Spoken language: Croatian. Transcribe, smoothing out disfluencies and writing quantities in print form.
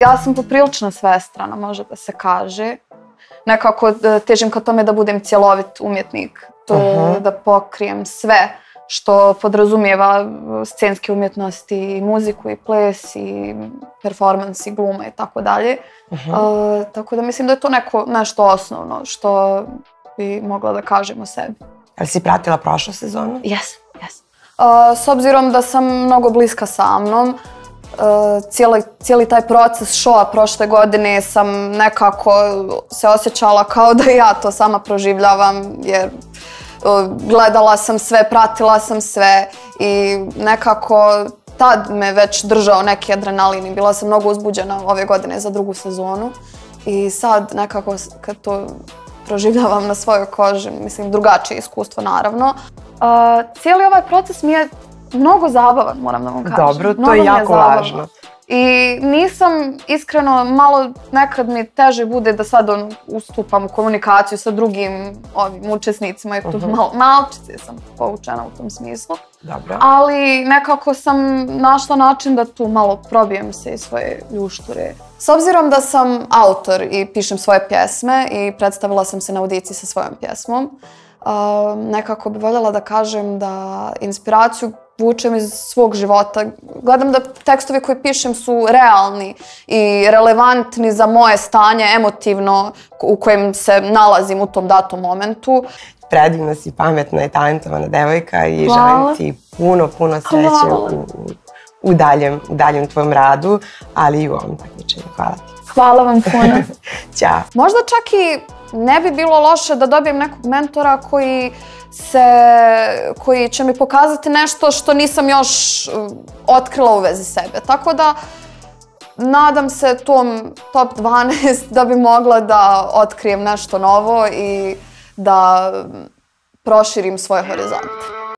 Ja sam poprilično svestrana, može da se kaže. Nekako težim ka tome da budem cjelovit umjetnik, da pokrijem sve što podrazumijeva scenske umjetnosti, muziku i ples i performans i gluma i tako dalje. Tako da mislim da je to nešto osnovno što bi mogla da kažem o sebi. Ali si pratila prošlu sezonu? Jesam, jesam. S obzirom da sam mnogo bliska sa mnom, cijeli taj proces šoa prošle godine sam nekako se osjećala kao da ja to sama proživljavam, jer gledala sam sve, pratila sam sve i nekako tad me već držao neki adrenalin i bila sam mnogo uzbuđena ove godine za drugu sezonu i sad nekako kad to proživljavam na svojoj koži, mislim drugačije iskustvo naravno. Cijeli ovaj proces mi je mnogo zabavan, moram da vam kažem. Dobro, to je jako važno. I nisam, iskreno, malo nekad mi teže bude da sad ustupam u komunikaciju sa drugim učesnicima, jer malčice sam poučena u tom smislu. Dobro. Ali nekako sam našla način da tu malo probijem se i svoje ljušture. S obzirom da sam autor i pišem svoje pjesme i predstavila sam se na audiciji sa svojom pjesmom, nekako bi voljela da kažem da inspiraciju vučem iz svog života. Gledam da tekstovi koje pišem su realni i relevantni za moje stanje emotivno u kojem se nalazim u tom datom momentu. Predivna si, pametna i talentovana devojka i želim ti puno, puno sreće u daljem tvojom radu, ali i u ovom takmičenju. Hvala ti. Hvala vam puno. Ćao. Možda čak i ne bi bilo loše da dobijem nekog mentora koji će mi pokazati nešto što nisam još otkrila u vezi sebe. Tako da nadam se tom top 12 da bi mogla da otkrijem nešto novo i da proširim svoje horizonte.